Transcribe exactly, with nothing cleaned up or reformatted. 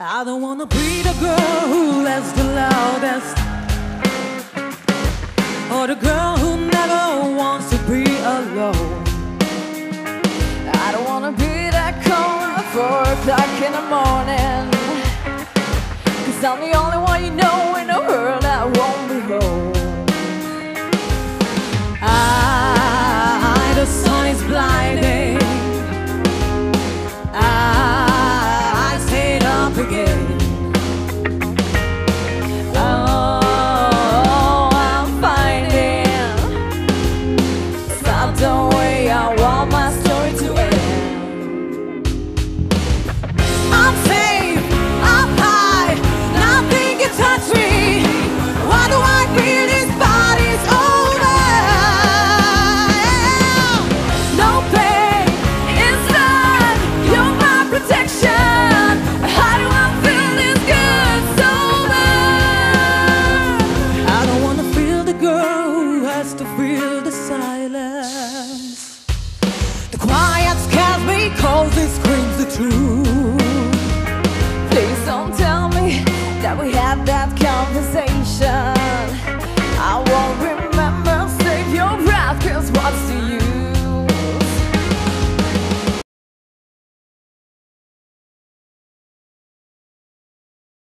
I don't wanna be the girl who laughs the loudest, or the girl who never wants to be alone. I don't wanna be that cold at four o'clock in the morning, 'cause I'm the only one you know in the world that won't be home. Ah, the sun is blinding, ah, I stayed up again. Oh, I'm finding stop the way I want my story to end. To feel the silence, the quiet scares me 'cause it screams the truth. Please don't tell me that we had that conversation.